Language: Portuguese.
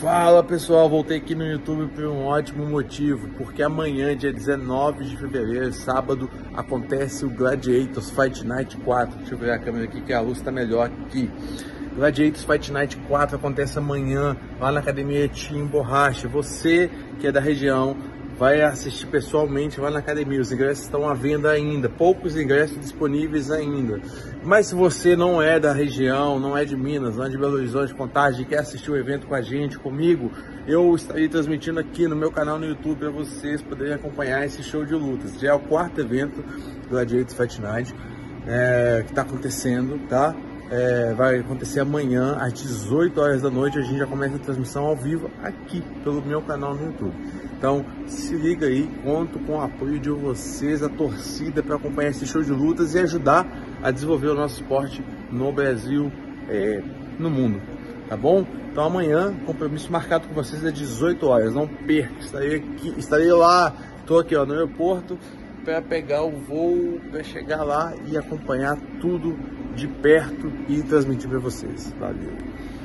Fala pessoal, voltei aqui no YouTube por um ótimo motivo, porque amanhã, dia 19 de fevereiro, sábado, acontece o Gladiators Fight Night 4. Deixa eu virar a câmera aqui que a luz tá melhor aqui. Gladiators Fight Night 4 acontece amanhã lá na Academia Team Borracha. Você que é da região vai assistir pessoalmente lá na academia. Os ingressos estão à venda ainda, poucos ingressos disponíveis ainda. Mas se você não é da região, não é de Minas, não é de Belo Horizonte, Contagem, quer assistir o evento com a gente, comigo, eu estarei transmitindo aqui no meu canal no YouTube para vocês poderem acompanhar esse show de lutas. Já é o quarto evento do Gladiators Fight Night que está acontecendo, tá? Vai acontecer amanhã às 18 horas da noite. A gente já começa a transmissão ao vivo aqui pelo meu canal no YouTube. Então se liga aí, conto com o apoio de vocês, a torcida, para acompanhar esse show de lutas e ajudar a desenvolver o nosso esporte no Brasil, no mundo, tá bom? Então amanhã, compromisso marcado com vocês é 18 horas, não perca. Estarei lá, estou aqui ó, no aeroporto para pegar o voo, para chegar lá e acompanhar tudo de perto e transmitir para vocês. Valeu!